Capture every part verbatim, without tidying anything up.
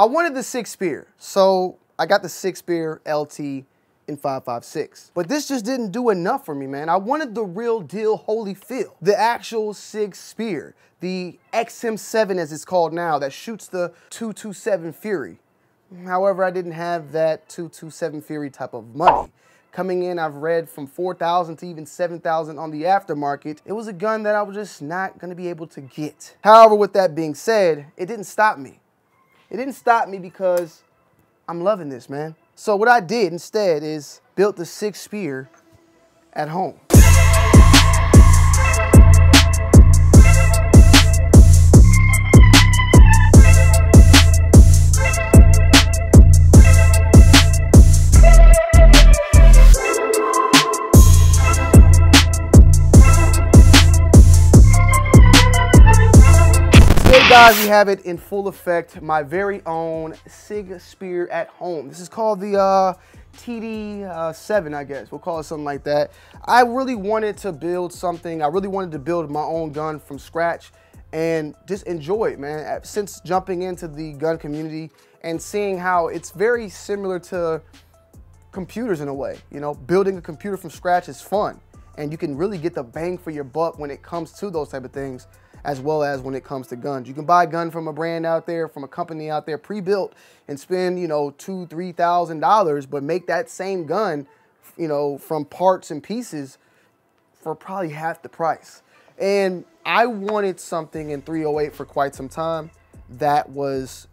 I wanted the SIG Spear, so I got the SIG Spear L T in five five six. But this just didn't do enough for me, man. I wanted the real deal holy feel. The actual SIG Spear, the X M seven as it's called now, that shoots the two twenty-seven Fury. However, I didn't have that two twenty-seven Fury type of money. Coming in, I've read from four thousand to even seven thousand on the aftermarket. It was a gun that I was just not gonna be able to get. However, with that being said, it didn't stop me. It didn't stop me because I'm loving this, man. So what I did instead is built the SIG Spear at home. Guys, we have it in full effect, my very own SIG Spear at home. This is called the uh, T D seven, I guess. We'll call it something like that. I really wanted to build something. I really wanted to build my own gun from scratch and just enjoy it, man. Since jumping into the gun community and seeing how it's very similar to computers in a way. You know, building a computer from scratch is fun, and you can really get the bang for your buck when it comes to those type of things, as well as when it comes to guns. You can buy a gun from a brand out there, from a company out there, pre-built, and spend, you know, two, three thousand dollars, but make that same gun, you know, from parts and pieces for probably half the price. And I wanted something in three oh eight for quite some time that was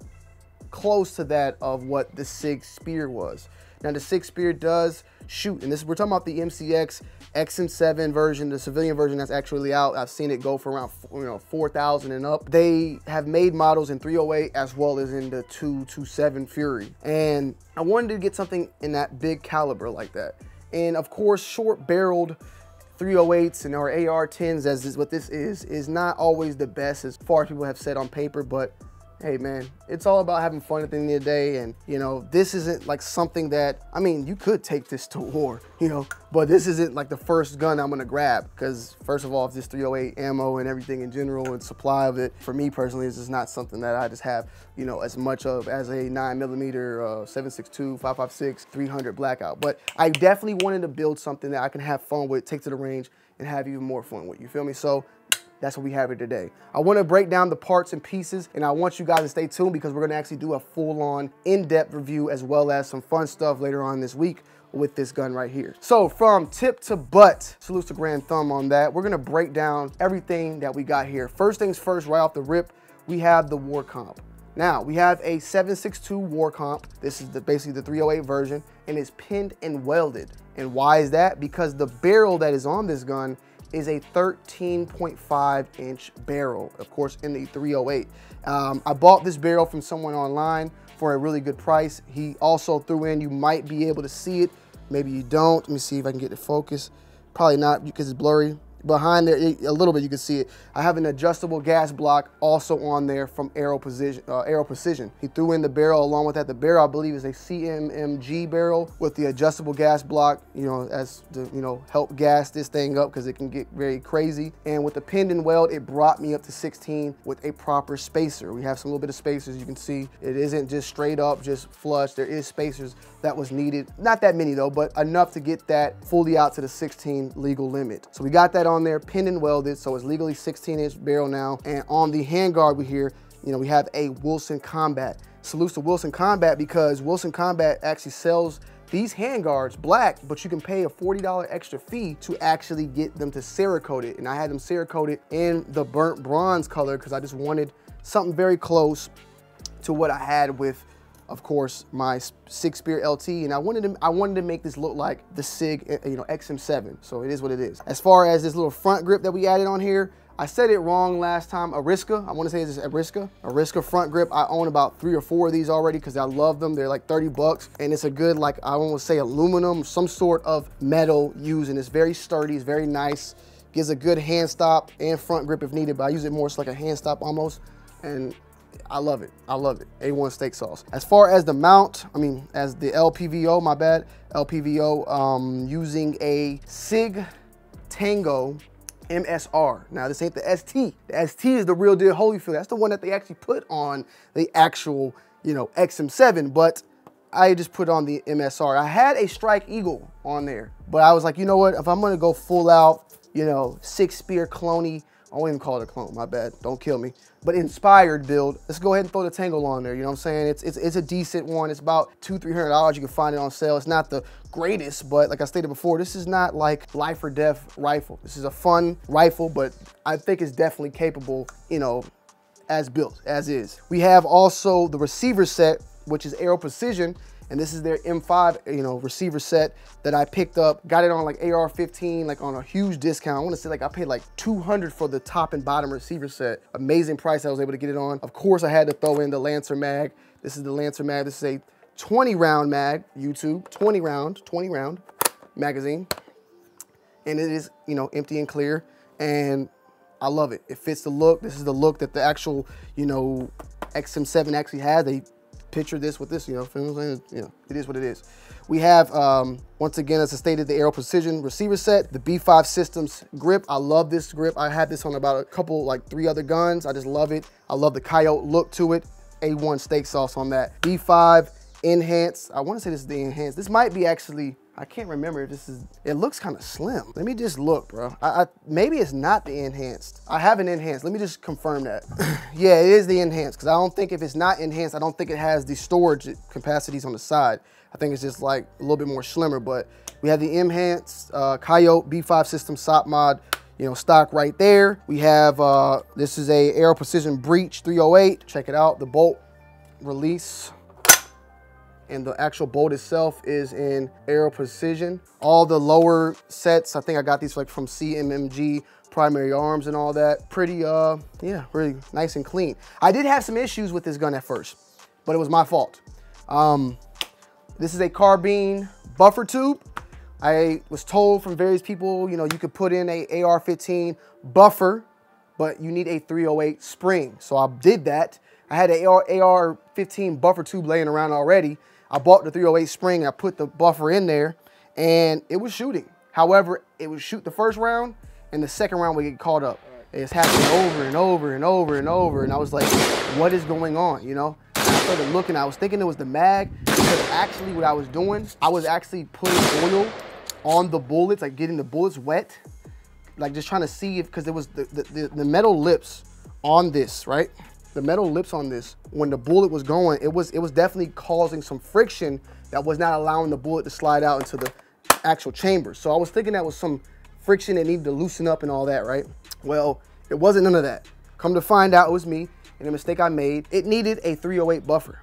close to that of what the SIG Spear was. Now the SIG Spear does shoot, and this we're talking about the M C X X M seven version, the civilian version that's actually out. I've seen it go for around, you know, four thousand and up. They have made models in three oh eight as well as in the two twenty-seven Fury. And I wanted to get something in that big caliber like that. And of course, short barreled three oh eights and our A R tens, as is what this is, is not always the best as far as people have said on paper, but hey man, it's all about having fun at the end of the day. And you know, this isn't like something that, I mean, you could take this to war, you know, but this isn't like the first gun I'm gonna grab. Cause first of all, if this three oh eight ammo and everything in general and supply of it, for me personally, this is not something that I just have, you know, as much of as a nine millimeter, uh, seven six two, five five six, three hundred blackout. But I definitely wanted to build something that I can have fun with, take to the range and have even more fun with, you feel me? So that's what we have here today. I wanna break down the parts and pieces, and I want you guys to stay tuned because we're gonna actually do a full-on, in-depth review as well as some fun stuff later on this week with this gun right here. So from tip to butt, salute to Grand Thumb on that, we're gonna break down everything that we got here. First things first, right off the rip, we have the War Comp. Now, we have a seven six two War Comp. This is the, basically the three oh eight version, and it's pinned and welded. And why is that? Because the barrel that is on this gun is a thirteen point five inch barrel, of course, in the three oh eight. Um, I bought this barrel from someone online for a really good price. He also threw in, you might be able to see it, maybe you don't. Let me see if I can get the focus. Probably not because it's blurry. Behind there, a little bit, you can see it. I have an adjustable gas block also on there from Aero Precision. Uh, Aero Precision. He threw in the barrel along with that. The barrel, I believe, is a C M M G barrel with the adjustable gas block, you know, as to, you know, help gas this thing up because it can get very crazy. And with the pinned and weld, it brought me up to sixteen with a proper spacer. We have some little bit of spacers, you can see. It isn't just straight up, just flush. There is spacers that was needed. Not that many though, but enough to get that fully out to the sixteen legal limit. So we got that on On there, pinned and welded, so it's legally sixteen inch barrel now. And on the handguard, we hear, you know, we have a Wilson Combat. Salutes to Wilson Combat because Wilson Combat actually sells these handguards black, but you can pay a forty dollar extra fee to actually get them to Cerakote. And I had them Cerakote in the burnt bronze color because I just wanted something very close to what I had with, of course, my SIG Spear L T, and I wanted to I wanted to make this look like the SIG, you know, X M seven. So it is what it is. As far as this little front grip that we added on here, I said it wrong last time. Ariska, I want to say this is Ariska. Ariska front grip. I own about three or four of these already because I love them. They're like thirty bucks, and it's a good, like I want to say aluminum, some sort of metal used, and it's very sturdy. It's very nice. Gives a good hand stop and front grip if needed, but I use it more so like a hand stop almost, and I love it, I love it. A one Steak Sauce. As far as the mount, I mean, as the L P V O, my bad, L P V O, um, using a SIG Tango M S R. Now this ain't the S T. The S T is the real deal Holyfield. That's the one that they actually put on the actual you know, X M seven, but I just put on the M S R. I had a Strike Eagle on there, but I was like, you know what, if I'm gonna go full out, you know, SIG Spear cloney, I won't even call it a clone, my bad, don't kill me, but inspired build, let's go ahead and throw the Tangle on there, you know what I'm saying? It's it's, it's a decent one. It's about two, three hundred dollars. You can find it on sale. It's not the greatest, but like I stated before, this is not like life or death rifle. This is a fun rifle, but I think it's definitely capable, you know, as built, as is. We have also the receiver set, which is Aero Precision, and this is their M five, you know, receiver set that I picked up. Got it on like A R fifteen, like on a huge discount. I want to say like I paid like two hundred for the top and bottom receiver set. Amazing price I was able to get it on. Of course, I had to throw in the Lancer mag. This is the Lancer mag. This is a twenty round mag, YouTube, twenty round, twenty round magazine. And it is, you know, empty and clear. And I love it. It fits the look. This is the look that the actual, you know, X M seven actually has. They picture this with this, you know, you know, it is what it is. We have, um, once again, as I stated, the Aero Precision receiver set, the B five Systems grip. I love this grip. I had this on about a couple, like three other guns. I just love it. I love the coyote look to it. A one Steak Sauce on that. B five Enhanced. I want to say this is the Enhanced. This might be actually, I can't remember if this is, it looks kind of slim. Let me just look, bro. I, I, maybe it's not the Enhanced. I have an Enhanced. Let me just confirm that. Yeah, it is the Enhanced, because I don't think if it's not Enhanced, I don't think it has the storage capacities on the side. I think it's just like a little bit more slimmer, but we have the Enhanced, uh, Coyote, B five System, Sopmod, you know, stock right there. We have, uh, this is a Aero Precision Breach three oh eight. Check it out, the bolt release. And the actual bolt itself is in Aero Precision. All the lower sets, I think I got these like from C M M G, Primary Arms and all that. Pretty, uh, yeah, really nice and clean. I did have some issues with this gun at first, but it was my fault. Um, this is a carbine buffer tube. I was told from various people, you know, you could put in a A R fifteen buffer, but you need a three oh eight spring. So I did that. I had an A R fifteen buffer tube laying around already. I bought the three oh eight spring, I put the buffer in there, and it was shooting. However, it would shoot the first round, and the second round would get caught up. It's happening over and over and over and over, and I was like, what is going on, you know? And I started looking, I was thinking it was the mag, because actually what I was doing, I was actually putting oil on the bullets, like getting the bullets wet, like just trying to see if, because there was the, the, the metal lips on this, right? The metal lips on this, when the bullet was going, it was it was definitely causing some friction that was not allowing the bullet to slide out into the actual chamber. So I was thinking that was some friction that needed to loosen up and all that, right? Well, it wasn't none of that. Come to find out, it was me and a mistake I made. It needed a three oh eight buffer.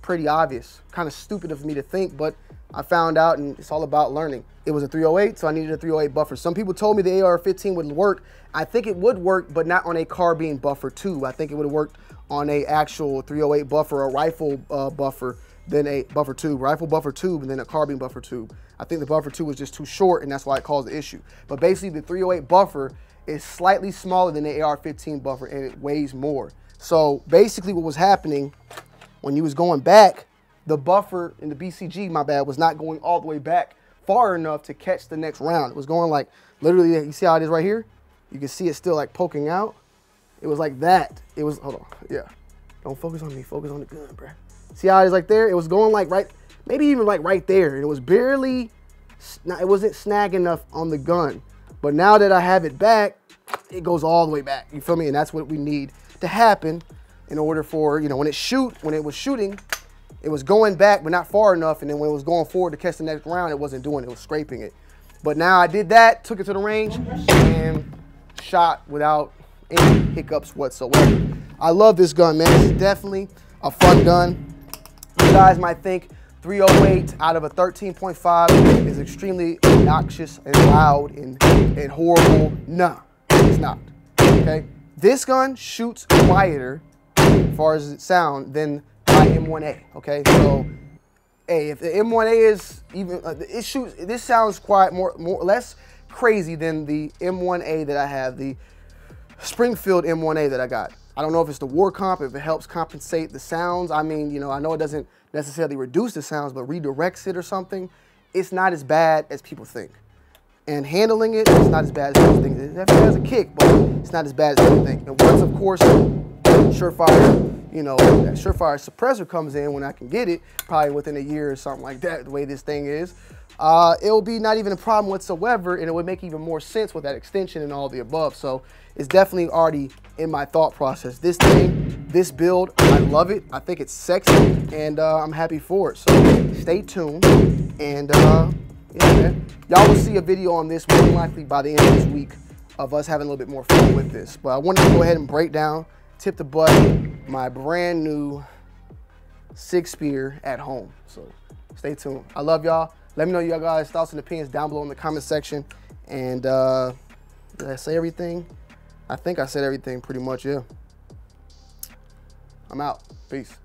Pretty obvious, kind of stupid of me to think, but I found out, and it's all about learning. It was a three oh eight, so I needed a three oh eight buffer. Some people told me the A R fifteen would work. I think it would work, but not on a carbine buffer too. I think it would have worked on a actual three oh eight buffer, a rifle uh, buffer, then a buffer tube, rifle buffer tube, and then a carbine buffer tube. I think the buffer tube was just too short, and that's why it caused the issue. But basically, the three oh eight buffer is slightly smaller than the A R fifteen buffer, and it weighs more. So basically what was happening, when you was going back, the buffer in the B C G, my bad, was not going all the way back far enough to catch the next round. It was going like, literally, you see how it is right here? You can see it still like poking out. It was like that. It was, hold on, yeah. Don't focus on me, focus on the gun, bruh. See how it is like there? It was going like right, maybe even like right there. And it was barely, it wasn't snag enough on the gun. But now that I have it back, it goes all the way back. You feel me? And that's what we need to happen in order for, you know, when it shoot, when it was shooting, it was going back, but not far enough. And then when it was going forward to catch the next round, it wasn't doing it, it was scraping it. But now I did that, took it to the range, and shot without any hiccups whatsoever. I love this gun, man. This is definitely a fun gun. You guys might think three oh eight out of a thirteen point five is extremely obnoxious and loud and, and horrible. Nah, it's not, okay? This gun shoots quieter, as far as sound, than my M one A, okay? So, hey, if the M one A is even, uh, it shoots, this sounds quiet, more, more, less crazy than the M one A that I have, the Springfield M one A that I got. I don't know if it's the War Comp, if it helps compensate the sounds. I mean, you know, I know it doesn't necessarily reduce the sounds, but redirects it or something. It's not as bad as people think. And handling it, it's not as bad as people think. It definitely has a kick, but it's not as bad as people think. And once, of course, Surefire, you know, that Surefire suppressor comes in when I can get it, probably within a year or something like that, the way this thing is. Uh, it'll be not even a problem whatsoever, and it would make even more sense with that extension and all the above. So it's definitely already in my thought process. This thing, this build, I love it. I think it's sexy, and uh, I'm happy for it. So stay tuned, and uh, yeah, man. Y'all will see a video on this more likely by the end of this week of us having a little bit more fun with this. But I wanted to go ahead and break down, tip the butt, my brand new SIG Spear at home. So stay tuned. I love y'all. Let me know y'all guys' thoughts and opinions down below in the comment section. And uh, did I say everything? I think I said everything pretty much, yeah. I'm out. Peace.